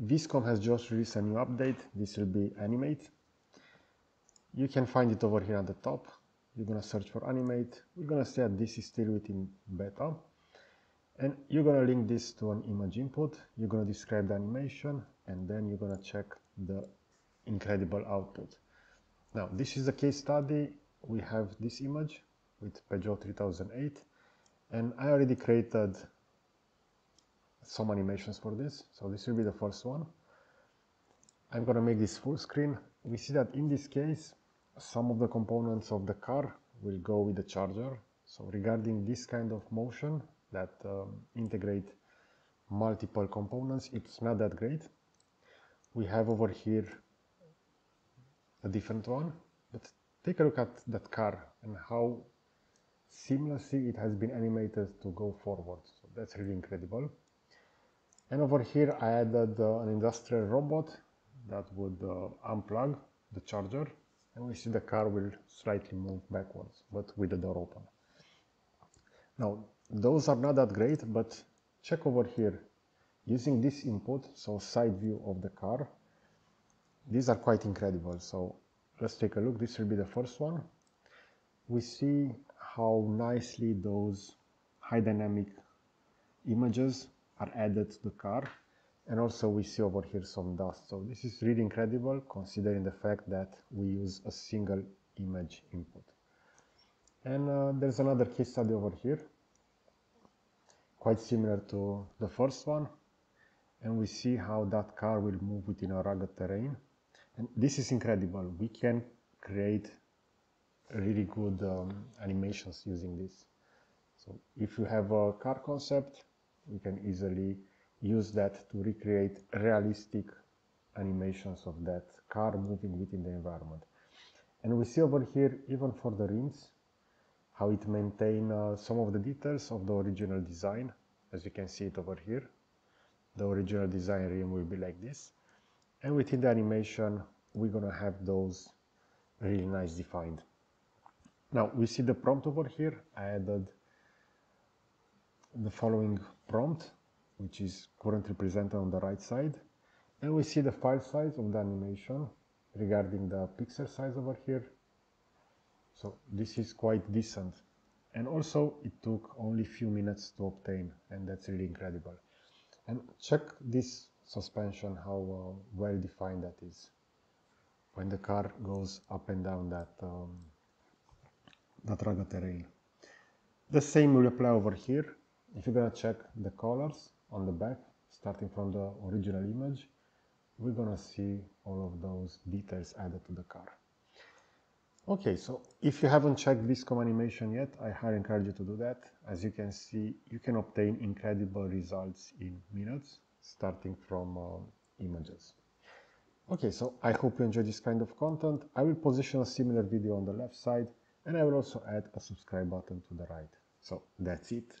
Vizcom has just released a new update. This will be Animate. You can find it over here at the top. You're gonna search for Animate. We're gonna say that this is still within beta, and you're gonna link this to an image input. You're gonna describe the animation, and then you're gonna check the incredible output. Now, this is a case study. We have this image with Peugeot 3008, and I already created some animations for this, so this will be the first one. I'm gonna make this full screen. We see that in this case some of the components of the car will go with the charger. So regarding this kind of motion that integrate multiple components, it's not that great. We have over here a different one, but take a look at that car and how seamlessly it has been animated to go forward. So that's really incredible. And over here I added an industrial robot that would unplug the charger, and we see the car will slightly move backwards, but with the door open. Now, those are not that great, but check over here. Using this input, so side view of the car, these are quite incredible. So let's take a look. This will be the first one. We see how nicely those high dynamic images are added to the car, and also we see over here some dust. So this is really incredible considering the fact that we use a single image input. And there's another case study over here, quite similar to the first one, and we see how that car will move within a rugged terrain. And this is incredible. We can create really good animations using this. So if you have a car concept, we can easily use that to recreate realistic animations of that car moving within the environment. And we see over here, even for the rims, how it maintains some of the details of the original design. As you can see it over here, the original design rim will be like this, and within the animation we're gonna have those really nice defined. Now we see the prompt over here. I added the following prompt, which is currently presented on the right side, and we see the file size of the animation regarding the pixel size over here. So this is quite decent, and also it took only a few minutes to obtain, and that's really incredible. And check this suspension, how well defined that is when the car goes up and down that rugged terrain. The same will apply over here. If you're gonna check the colors on the back, starting from the original image, we're gonna see all of those details added to the car. Okay, so if you haven't checked Vizcom animation yet, I highly encourage you to do that. As you can see, you can obtain incredible results in minutes, starting from images. Okay, so I hope you enjoy this kind of content. I will position a similar video on the left side, and I will also add a subscribe button to the right. So that's it.